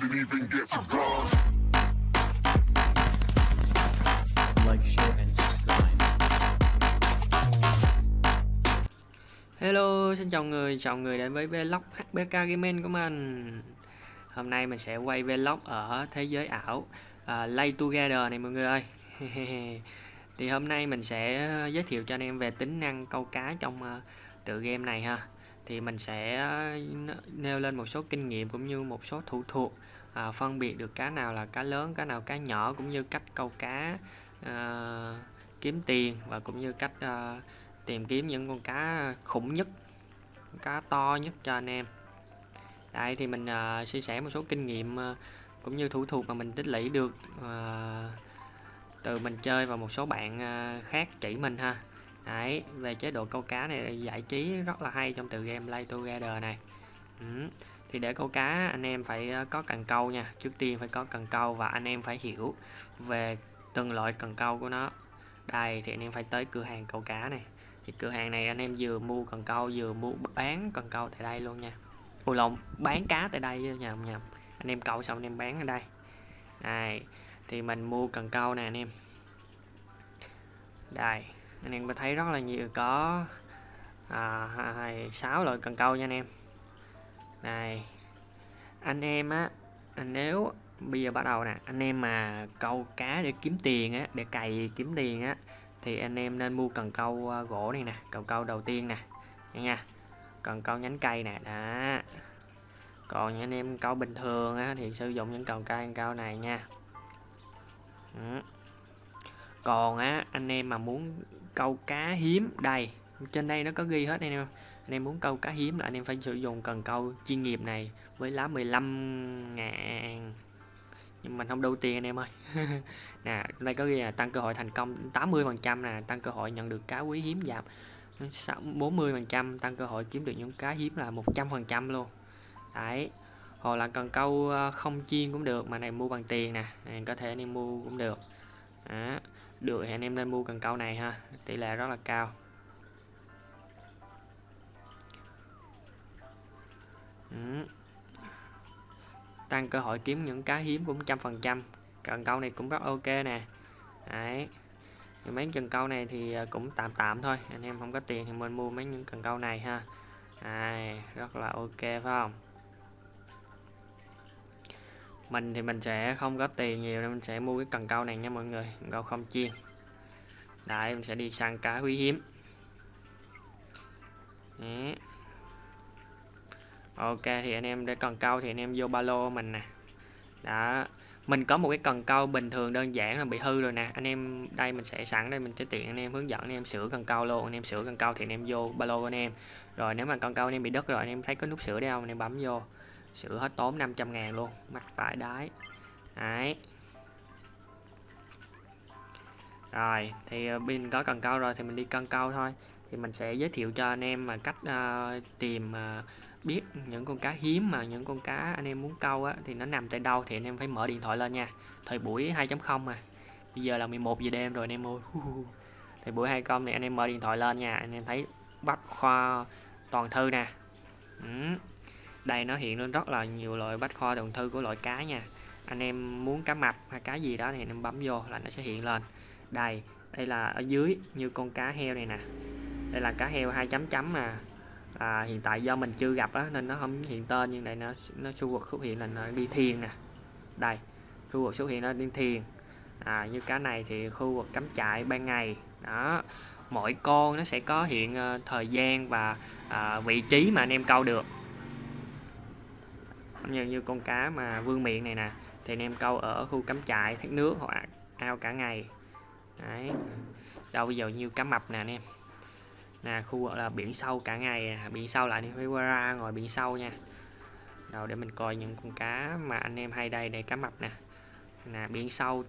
didn't even get to cross. Like, share and subscribe. Hello, xin chào người đến với vlog HBK gaming của mình. Hôm nay mình sẽ quay vlog ở thế giới ảo Play Together này mọi người ơi. Thì hôm nay mình sẽ giới thiệu cho anh em về tính năng câu cá trong tựa game này ha. Thì mình sẽ nêu lên một số kinh nghiệm cũng như một số thủ thuật, phân biệt được cá nào là cá lớn, cá nào cá nhỏ, cũng như cách câu cá, kiếm tiền, và cũng như cách tìm kiếm những con cá khủng nhất, cá to nhất cho anh em. Đây thì mình chia sẻ một số kinh nghiệm cũng như thủ thuật mà mình tích lũy được từ mình chơi, và một số bạn khác chỉ mình ha. Đấy, về chế độ câu cá này giải trí rất là hay trong tựa game Play Together này. Thì để câu cá anh em phải có cần câu nha. Trước tiên phải có cần câu, và anh em phải hiểu về từng loại cần câu của nó. Đây thì anh em phải tới cửa hàng câu cá này. Thì cửa hàng này anh em vừa mua cần câu vừa mua bán cần câu tại đây luôn nha. Ôi lộn, bán cá tại đây nhầm. Anh em câu xong anh em bán ở đây. Này, thì mình mua cần câu nè anh em. Đây, anh em có thấy rất là nhiều, có 6 loại cần câu nha anh em. Này, anh em á, nếu bây giờ bắt đầu nè, anh em mà câu cá để kiếm tiền á, để cày kiếm tiền á, thì anh em nên mua cần câu gỗ này nè, cần câu đầu tiên nè nha, cần câu nhánh cây nè đó. Còn anh em câu bình thường á, thì sử dụng những cần câu này nha. Còn á, anh em mà muốn câu cá hiếm, đây trên đây nó có ghi hết anh em. Anh em muốn câu cá hiếm là anh em phải sử dụng cần câu chuyên nghiệp này với lá 15.000, nhưng mình không đủ tiền anh em ơi. Nè, đây có ghi là tăng cơ hội thành công 80% nè, tăng cơ hội nhận được cá quý hiếm giảm 40%, tăng cơ hội kiếm được những cá hiếm là 100% luôn. Đấy, hoặc là cần câu không chuyên cũng được, mà này mua bằng tiền nè, này, có thể anh em mua cũng được. Đó, được thì anh em nên mua cần câu này ha, tỷ lệ rất là cao. Tăng cơ hội kiếm những cá hiếm cũng 100%, cần câu này cũng rất ok nè. Đấy, mấy cần câu này thì cũng tạm thôi, anh em không có tiền thì mình mua mấy những cần câu này ha. Đấy, rất là ok phải không? Mình thì mình sẽ không có tiền nhiều nên mình sẽ mua cái cần câu này nha mọi người, cần câu không chiên. Đấy, mình sẽ đi sang cá quý hiếm. Đấy. Ok, thì anh em để cần câu thì anh em vô ba lô mình nè. Đó, mình có một cái cần câu bình thường đơn giản là bị hư rồi nè. Anh em đây mình sẽ sẵn đây, mình sẽ tiện anh em hướng dẫn anh em sửa cần câu luôn. Anh em sửa cần câu thì anh em vô ba lô anh em. Rồi nếu mà cần câu anh em bị đứt rồi, anh em thấy có nút sửa đây không, anh em bấm vô. Sửa hết tốn 500.000 luôn, mắc vãi đái. Đấy. Rồi, thì pin có cần câu rồi thì mình đi cần câu thôi. Thì mình sẽ giới thiệu cho anh em mà cách tìm biết những con cá hiếm, mà những con cá anh em muốn câu á, thì nó nằm tại đâu thì anh em phải mở điện thoại lên nha. Thời buổi 2.0 mà. Bây giờ là 11 giờ đêm rồi anh em ơi. Thời buổi 2.0 thì anh em mở điện thoại lên nha, anh em thấy bách khoa toàn thư nè. Đây nó hiện lên rất là nhiều loại bách khoa toàn thư của loại cá nha. Anh em muốn cá mập hay cá gì đó thì anh em bấm vô là nó sẽ hiện lên. Đây, đây là ở dưới như con cá heo này nè. Đây là cá heo 2.0 nè. Hiện tại do mình chưa gặp đó, nên nó không hiện tên, nhưng đây nó xuất hiện là nó đi thiền nè. Đây, khu vực xuất hiện nó đi thiền. Như cá này thì khu vực cắm trại ban ngày. Đó, mỗi con nó sẽ có hiện thời gian và vị trí mà anh em câu được. Như con cá mà vương miệng này nè, thì anh em câu ở khu cắm trại, thác nước hoặc ao cả ngày. Đấy. Đâu bây giờ nhiều cá mập nè anh em. Nè, khu vực là biển sâu cả ngày, biển sâu lại anh em phải qua ra ngồi biển sâu nha. Rồi để mình coi những con cá mà anh em hay đây, để cá mập nè. Nè, biển sâu,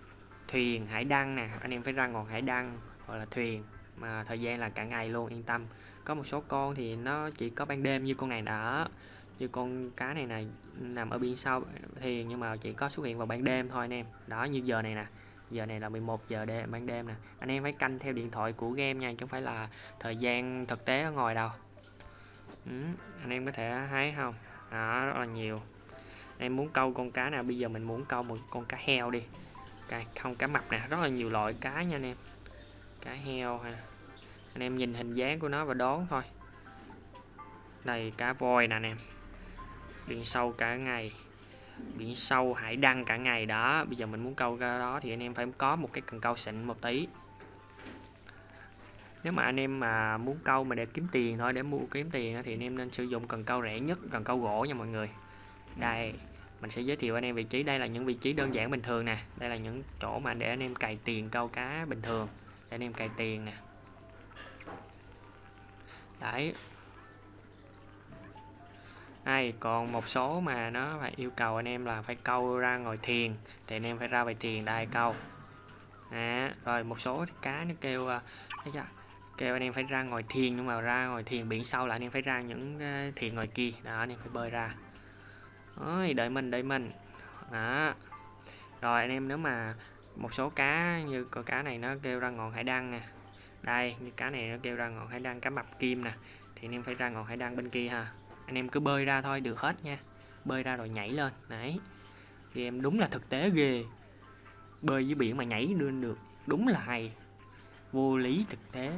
thuyền, hải đăng nè, anh em phải ra ngồi hải đăng hoặc là thuyền, mà thời gian là cả ngày luôn, yên tâm. Có một số con thì nó chỉ có ban đêm, như con này đã. Như con cá này này nằm ở biển sâu thì, nhưng mà chỉ có xuất hiện vào ban đêm thôi anh em. Đó, như giờ này nè, giờ này là 11 giờ đêm, ban đêm nè. Anh em phải canh theo điện thoại của game nha, chứ không phải là thời gian thực tế ở ngoài đâu. Anh em có thể thấy không? Đó, rất là nhiều. em muốn câu con cá nào. Bây giờ mình muốn câu một con cá heo đi, không cá mập nè, rất là nhiều loại cá nha anh em. Cá heo ha, anh em nhìn hình dáng của nó và đón thôi. Đây cá voi nè anh em, biển sâu cả ngày, biển sâu hải đăng cả ngày đó. Bây giờ mình muốn câu ra đó thì anh em phải có một cái cần câu xịn một tí. Nếu mà anh em mà muốn câu mà để kiếm tiền thôi, để mua kiếm tiền thì anh em nên sử dụng cần câu rẻ nhất, cần câu gỗ nha mọi người. Đây mình sẽ giới thiệu anh em vị trí. Đây là những vị trí đơn giản bình thường nè, đây là những chỗ mà để anh em cày tiền câu cá bình thường, để anh em cày tiền nè. Đấy, đây còn một số mà nó phải yêu cầu anh em là phải câu ra ngồi thiền thì anh em phải ra về thiền đây câu. Rồi một số cá nó kêu anh em phải ra ngồi thiền, nhưng mà ra ngồi thiền biển sâu là anh em phải ra những thiền ngoài kia đó, anh em phải bơi ra. Ôi, đợi mình đó. Rồi anh em nếu mà một số cá như con cá này nó kêu ra ngọn hải đăng nè, đây như cá này nó kêu ra ngọn hải đăng, cá mập kim nè, thì anh em phải ra ngọn hải đăng bên kia ha. Anh em cứ bơi ra thôi được hết nha, bơi ra rồi nhảy lên. Đấy thì em đúng là thực tế ghê, bơi dưới biển mà nhảy lên được đúng là hay, vô lý thực tế.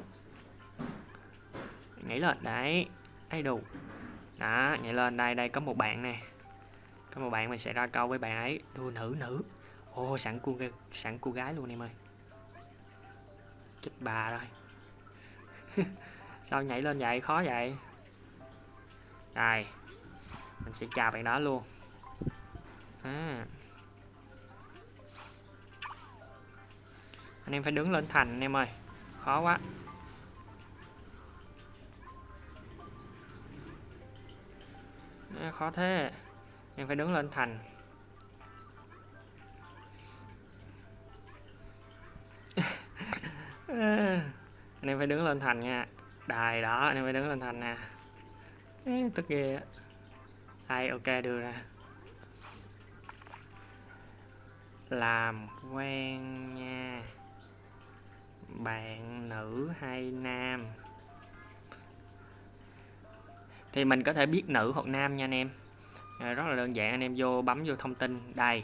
Nhảy lên đấy, đủ đó, nhảy lên. Đây có một bạn này, có một bạn mình sẽ ra câu với bạn ấy. Đua nữ, ô sẵn cô gái luôn em ơi, chết bà rồi. Sao nhảy lên vậy, khó vậy. Đây mình sẽ chào bạn đó luôn. Anh em phải đứng lên thành anh em ơi, khó quá. Khó thế, em phải đứng lên thành. Anh em phải đứng lên thành nha. Đài đó, anh em phải đứng lên thành nè. Tức ghê. Đây ok, đưa ra. Làm quen nha, bạn nữ hay nam? Thì mình có thể biết nữ hoặc nam nha anh em. Rất là đơn giản, anh em vô bấm vô thông tin. Đây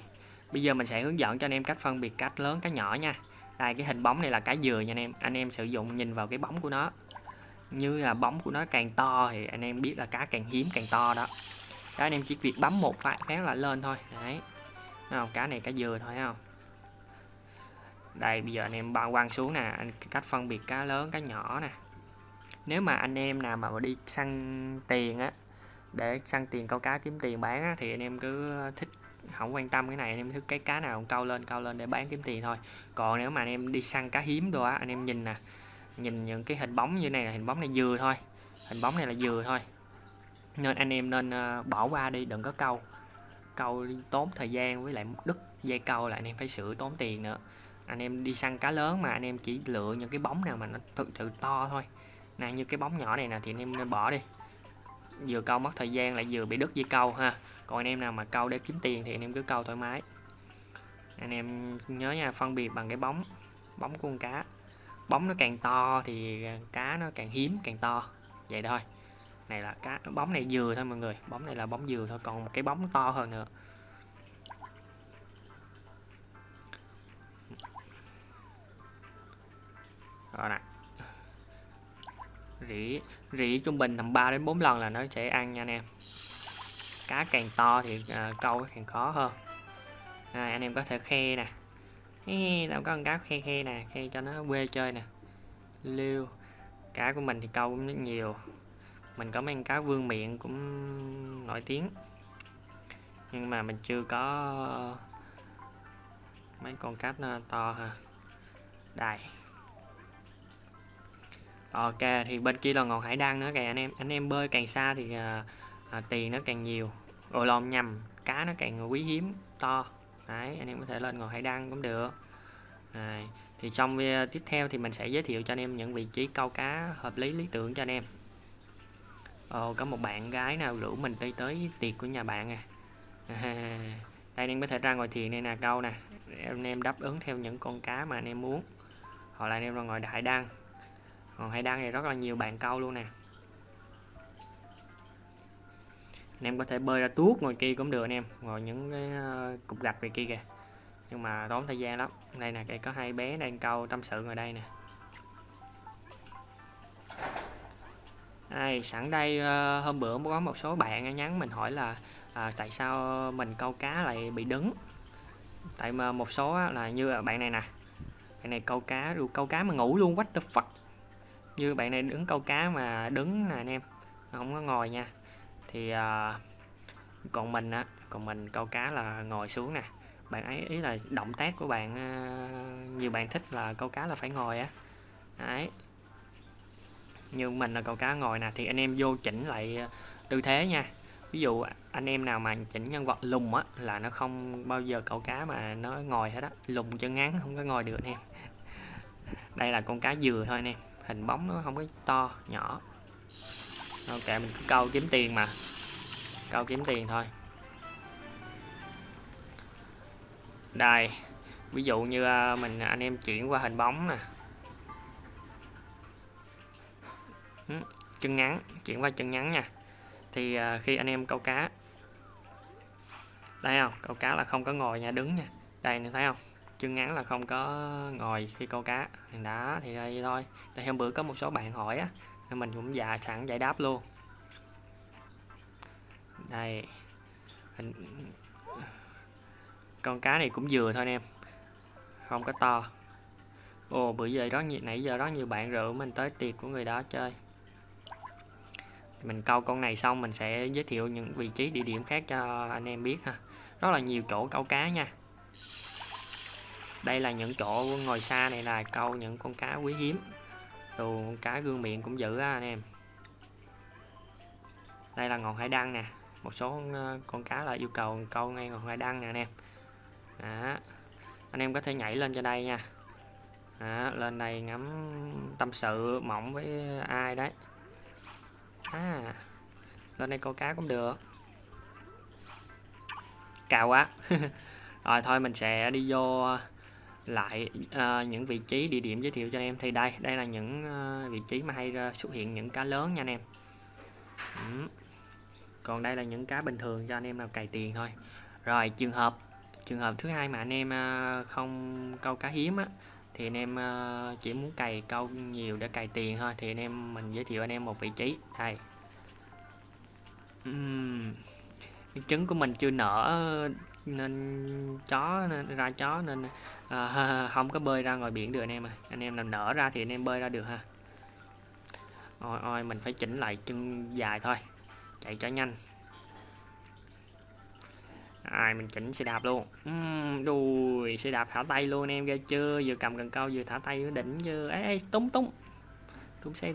bây giờ mình sẽ hướng dẫn cho anh em cách phân biệt cá lớn cá nhỏ nha. Đây cái hình bóng này là cá dừa nha anh em. Anh em sử dụng nhìn vào cái bóng của nó, như là bóng của nó càng to thì anh em biết là cá càng hiếm càng to đó. Đó anh em chỉ việc bấm một phát là lên thôi. Đấy không, cá này cá dừa thôi không. Đây bây giờ anh em quăng xuống nè, cách phân biệt cá lớn cá nhỏ nè. Nếu mà anh em nào mà đi săn tiền á, để săn tiền câu cá kiếm tiền bán á, thì anh em cứ thích không quan tâm cái này, anh em thích cái cá nào câu lên để bán kiếm tiền thôi. Còn nếu mà anh em đi săn cá hiếm đồ á, anh em nhìn nè, nhìn những cái hình bóng như này là hình bóng này dừa thôi, hình bóng này là dừa thôi, nên anh em nên bỏ qua đi, đừng có câu tốn thời gian với lại đứt dây câu, lại anh em phải sửa tốn tiền nữa. Anh em đi săn cá lớn mà anh em chỉ lựa những cái bóng nào mà nó thực sự to thôi nè, như cái bóng nhỏ này nè thì anh em nên bỏ đi, vừa câu mất thời gian lại vừa bị đứt dây câu ha. Còn anh em nào mà câu để kiếm tiền thì anh em cứ câu thoải mái. Anh em nhớ nha, phân biệt bằng cái bóng của con cá. Bóng nó càng to thì cá nó càng hiếm càng to, vậy thôi. Này là cá, bóng này dừa thôi mọi người, bóng này là bóng dừa thôi, còn một cái bóng to hơn nữa. Rồi nè, rỉ trung bình tầm 3 đến 4 lần là nó sẽ ăn nha anh em. Cá càng to thì câu càng khó hơn. Rồi, anh em có thể khe nè, đâu có con cá khe nè, khe cho nó quê chơi nè. Liêu cá của mình thì câu cũng rất nhiều, mình có mấy con cá vương miệng cũng nổi tiếng, nhưng mà mình chưa có mấy con cá to ha. Đây ok, thì bên kia là ngọn hải đăng nữa kìa anh em. Anh em bơi càng xa thì tiền nó càng nhiều, rồi lòm nhầm cá nó càng quý hiếm to. Đấy anh em có thể lên ngọn hải đăng cũng được. Đấy, thì trong video tiếp theo thì mình sẽ giới thiệu cho anh em những vị trí câu cá hợp lý lý tưởng cho anh em. Có một bạn gái nào rủ mình tới tiệc của nhà bạn à. Đây anh em có thể ra ngồi thiền đây nè, câu nè, anh em đáp ứng theo những con cá mà anh em muốn, hoặc là anh em ra ngồi hải đăng. Còn hải đăng thì rất là nhiều bạn câu luôn nè. Anh em có thể bơi ra tuốt ngồi kia cũng được anh em, ngồi những cái cục gạch về kia kìa, nhưng mà tốn thời gian lắm. Đây nè, có hai bé đang câu tâm sự ngồi đây nè. Ai, sẵn đây hôm bữa có một số bạn nhắn mình hỏi là tại sao mình câu cá lại bị đứng. Tại mà một số là như bạn này nè, bạn này câu cá mà ngủ luôn, what the fuck. Như bạn này đứng câu cá mà đứng nè anh em, không có ngồi nha. Thì còn mình á, còn mình câu cá là ngồi xuống nè. Bạn ấy ý là động tác của bạn, nhiều bạn thích là câu cá là phải ngồi á. Đấy, như mình là câu cá ngồi nè. Thì anh em vô chỉnh lại tư thế nha. Ví dụ anh em nào mà chỉnh nhân vật lùn á là nó không bao giờ câu cá mà nó ngồi hết á, lùn chân ngắn không có ngồi được anh em. Đây là con cá dừa thôi anh em, hình bóng nó không có to nhỏ. Ok, mình cứ câu kiếm tiền mà, câu kiếm tiền thôi. Đây, ví dụ như mình anh em chuyển qua hình bóng nè, chân ngắn, chuyển qua chân ngắn nha. Thì khi anh em câu cá, đây không, câu cá là không có ngồi nha, đứng nha. Đây này thấy không, chân ngắn là không có ngồi khi câu cá. Đó, thì đây thôi. Tại hôm bữa có một số bạn hỏi á, mình cũng sẵn giải đáp luôn. Đây, con cá này cũng vừa thôi anh em, không có to. Ồ, bữa giờ đó, nãy giờ đó nhiều bạn rượu mình tới tiệc của người đó chơi. Mình câu con này xong mình sẽ giới thiệu những vị trí địa điểm khác cho anh em biết ha. Rất là nhiều chỗ câu cá nha. Đây là những chỗ ngồi xa này là câu những con cá quý hiếm. Đồ con cá gương miệng cũng dữ á anh em. Đây là ngọn hải đăng nè. Một số con cá là yêu cầu câu ngay ngọn hải đăng nè anh em. Đó, anh em có thể nhảy lên cho đây nha. Đó, lên đây ngắm tâm sự mỏng với ai đấy. À, lên đây câu cá cũng được. Cao quá. Rồi thôi mình sẽ đi vô lại những vị trí địa điểm giới thiệu cho anh em. Thì đây là những vị trí mà hay xuất hiện những cá lớn nha anh em. Còn đây là những cá bình thường cho anh em nào cày tiền thôi. Rồi trường hợp thứ hai mà anh em không câu cá hiếm á, thì anh em chỉ muốn cày câu nhiều để cày tiền thôi, thì mình giới thiệu anh em một vị trí đây. Trứng của mình chưa nở nên chó nên không có bơi ra ngoài biển được anh em ơi. Anh em làm nở ra thì anh em bơi ra được ha. Ôi mình phải chỉnh lại chân dài thôi, chạy cho nhanh. Mình chỉnh xe đạp luôn. Đùi xe đạp thả tay luôn anh em, ghê chưa, vừa cầm cần câu vừa thả tay vừa đỉnh chưa. Ê, tung xe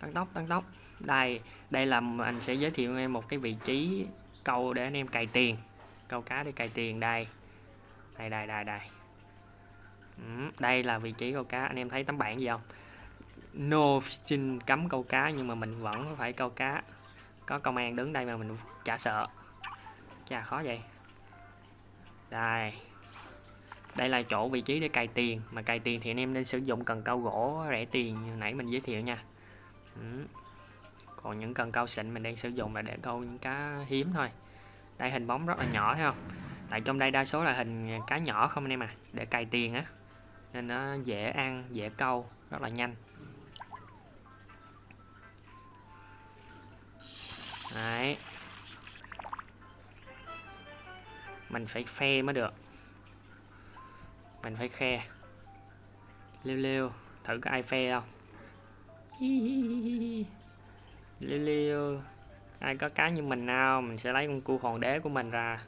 tăng tốc. Đây là anh sẽ giới thiệu em một cái vị trí câu để anh em cày tiền, câu cá để cày tiền. Đây. Đây là vị trí câu cá. Anh em thấy tấm bảng gì không? No fishing, cấm câu cá, nhưng mà mình vẫn phải câu cá. Có công an đứng đây mà mình chả sợ. Chà, khó vậy. Đây là chỗ vị trí để cày tiền. Mà cày tiền thì anh em nên sử dụng cần câu gỗ rẻ tiền hồi nãy mình giới thiệu nha. Còn những cần câu xịn mình đang sử dụng là để câu những cá hiếm thôi. Đây hình bóng rất là nhỏ thấy không? Tại trong đây đa số là hình cá nhỏ không anh em à, để cày tiền á, nên nó dễ ăn, dễ câu, rất là nhanh. Đấy, mình phải phe mới được, mình phải khe liêu thử có ai phe không. Liêu ai có cá như mình nào. Mình sẽ lấy con cua hoàng đế của mình ra.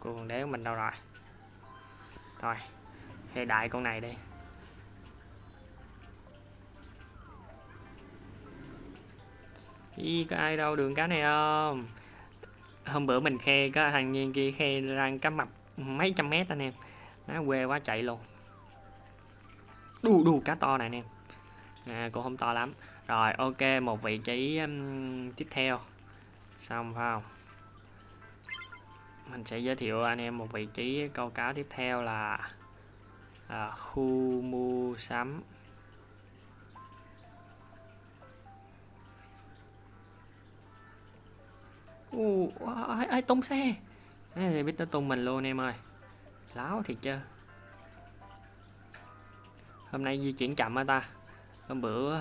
Cua hoàng đế của mình đâu rồi? Thôi khe đại con này đi. Ý, có ai đâu đường cá này không? Hôm bữa mình khe có thằng Nhiên kia khe ra cá mập mấy trăm mét anh em. Nó quê quá chạy luôn. Đu cá to này anh em. Cũng không to lắm. Rồi ok, một vị trí tiếp theo. Xong phải không? Mình sẽ giới thiệu anh em một vị trí câu cá tiếp theo là khu mua sắm. Ai tung xe thì biết nó tung mình luôn em ơi, láo thiệt chứ. Hôm nay di chuyển chậm hả ta, hôm bữa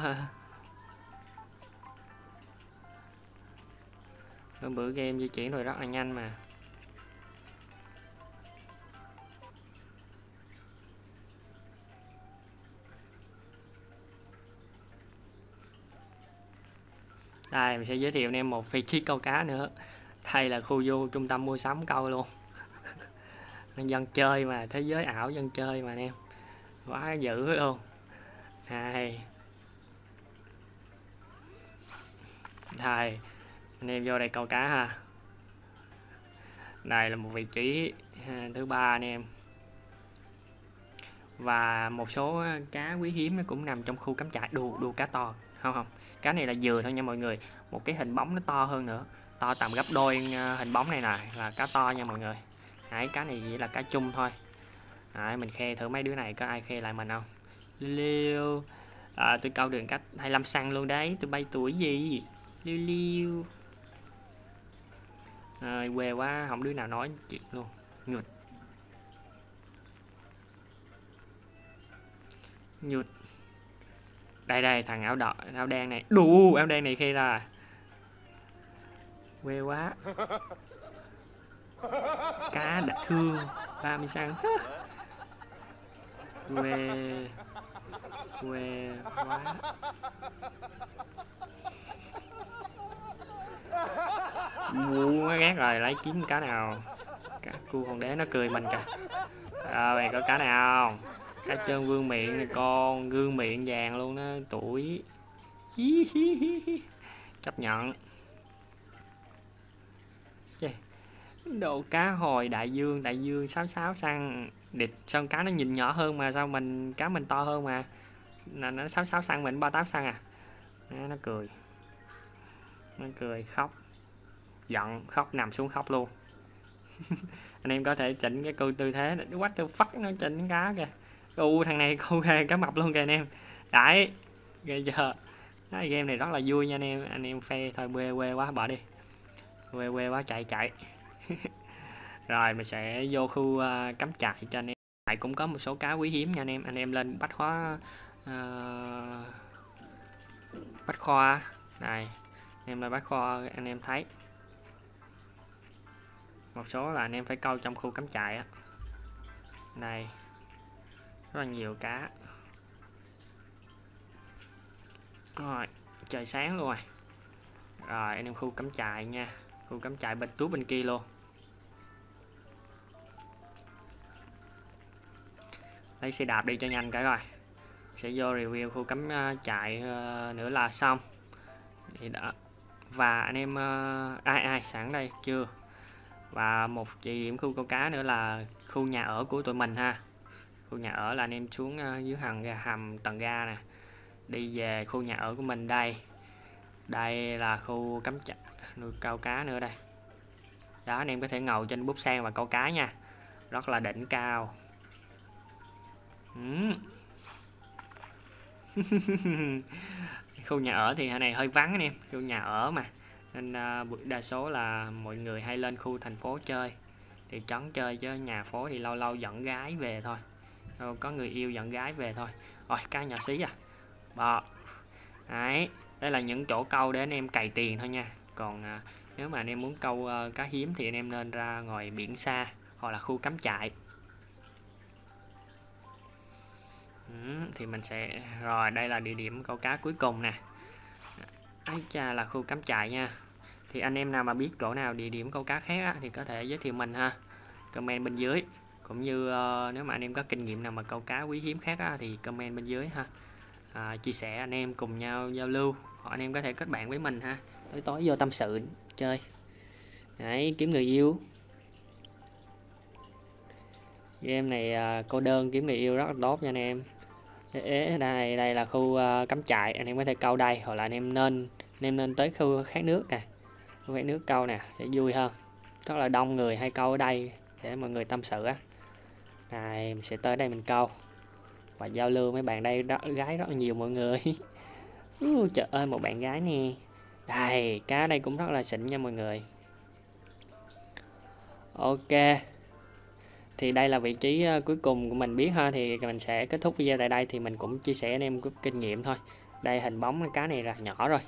game di chuyển rồi rất là nhanh mà. Đây mình sẽ giới thiệu em một vị trí câu cá nữa. Đây là khu vô trung tâm mua sắm câu luôn. Dân chơi mà, thế giới ảo dân chơi mà anh em, quá dữ luôn. Đây, đây anh em vô đây câu cá ha. Đây là một vị trí thứ ba anh em. Và một số cá quý hiếm nó cũng nằm trong khu cắm trại. Đùa cá to, không cá này là dừa thôi nha mọi người. Một cái hình bóng nó to hơn nữa, to tầm gấp đôi hình bóng này nè, là cá to nha mọi người. Đấy, cá này chỉ là cá chung thôi. Đấy, mình khe thử mấy đứa này có ai khe lại mình không. Liêu tôi câu đường cách 25 xăng luôn đấy, tôi bay tuổi gì. Liêu liêu quê quá, không đứa nào nói chuyện luôn, nhụt nhụt. Đây đây thằng áo đỏ áo đen này, đủ áo đen này khi ra quê quá. Cá đã thương 30 xăng. Quê quá. Mua quá ghét rồi, lấy kiếm cá nào. Cá cu hòn đế nó cười mình kìa. Rồi có cá nào. Cá trơn vương miệng này con, gương miệng vàng luôn đó, tuổi. Chấp nhận. Đồ cá hồi đại dương 66 xăng. Địch sơn cá nó nhìn nhỏ hơn mà sao mình cá mình to hơn mà. Là nó 66 xăng mình 38 xăng à. Nó cười. Nó cười khóc. Giận khóc nằm xuống khóc luôn. Anh em có thể chỉnh cái câu tư thế quá tư phát nó chỉnh cá kìa. Thằng này câu cá mập luôn kìa anh em. Đấy. Ghê giờ. Nói game này rất là vui nha anh em. Anh em phê thôi, quê quá bỏ đi. Quê quá chạy. Rồi mình sẽ vô khu cắm trại cho anh em. Trại cũng có một số cá quý hiếm nha anh em. Anh em lên bách hóa bách khoa này, anh em lên bách khoa anh em thấy một số là anh em phải câu trong khu cắm trại á. Này rất là nhiều cá rồi, trời sáng luôn rồi. Rồi anh em khu cắm trại nha, khu cắm trại bên túi bên kia luôn. Lấy xe đạp đi cho nhanh cái rồi. Sẽ vô review khu cắm trại nữa là xong. Thì đã. Và anh em ai sẵn đây chưa. Và một địa điểm khu câu cá nữa là khu nhà ở của tụi mình ha. Khu nhà ở là anh em xuống dưới hầm tầng ga nè. Đi về khu nhà ở của mình đây. Đây là khu cắm trại nuôi câu cá nữa đây. Đó anh em có thể ngồi trên búp sen và câu cá nha. Rất là đỉnh cao. Khu nhà ở thì này hơi vắng anh em, khu nhà ở mà nên đa số là mọi người hay lên khu thành phố chơi, thị trấn chơi, chứ nhà phố thì lâu lâu dẫn gái về thôi, có người yêu dẫn gái về thôi. Rồi cá nhỏ xí à bò. Đấy, đây là những chỗ câu để anh em cày tiền thôi nha. Còn nếu mà anh em muốn câu cá hiếm thì anh em nên ra ngoài biển xa hoặc là khu cắm trại. Thì mình sẽ rồi đây là địa điểm câu cá cuối cùng nè. Ấy cha là khu cắm trại nha. Thì anh em nào mà biết chỗ nào địa điểm câu cá khác á, thì có thể giới thiệu mình ha, comment bên dưới. Cũng như nếu mà anh em có kinh nghiệm nào mà câu cá quý hiếm khác á, thì comment bên dưới ha. Chia sẻ anh em cùng nhau giao lưu, hoặc anh em có thể kết bạn với mình ha. Tối vô tâm sự chơi. Đấy, kiếm người yêu. Game này cô đơn kiếm người yêu rất là tốt nha anh em. Đây là khu cắm trại, anh em có thể câu đây, hoặc là anh em nên tới khu khát nước nè, khu khát nước câu nè sẽ vui hơn. Rất là đông người hay câu ở đây để mọi người tâm sự á. Này mình sẽ tới đây mình câu và giao lưu mấy bạn đây, gái rất là nhiều mọi người. Trời ơi một bạn gái nè. Đây cá đây cũng rất là xịn nha mọi người. Ok, thì đây là vị trí cuối cùng của mình biết ha, thì mình sẽ kết thúc video tại đây. Thì mình cũng chia sẻ anh em kinh nghiệm thôi. Đây hình bóng cá này là nhỏ rồi,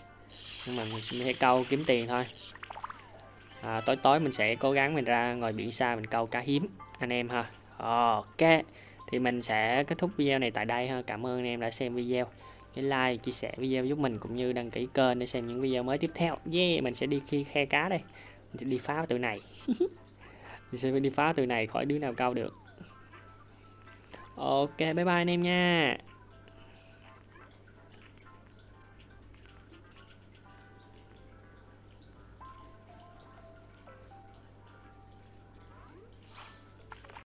nhưng mà mình sẽ câu kiếm tiền thôi. Tối tối mình sẽ cố gắng mình ra ngoài biển xa mình câu cá hiếm anh em ha. Ok, thì mình sẽ kết thúc video này tại đây ha. Cảm ơn anh em đã xem video, cái like, chia sẻ video giúp mình, cũng như đăng ký kênh để xem những video mới tiếp theo. Yeah, mình sẽ đi khe cá đây, mình sẽ đi phá tụi này. Mình sẽ đi phá tụi này khỏi đứa nào câu được. Ok, bye bye anh em nha.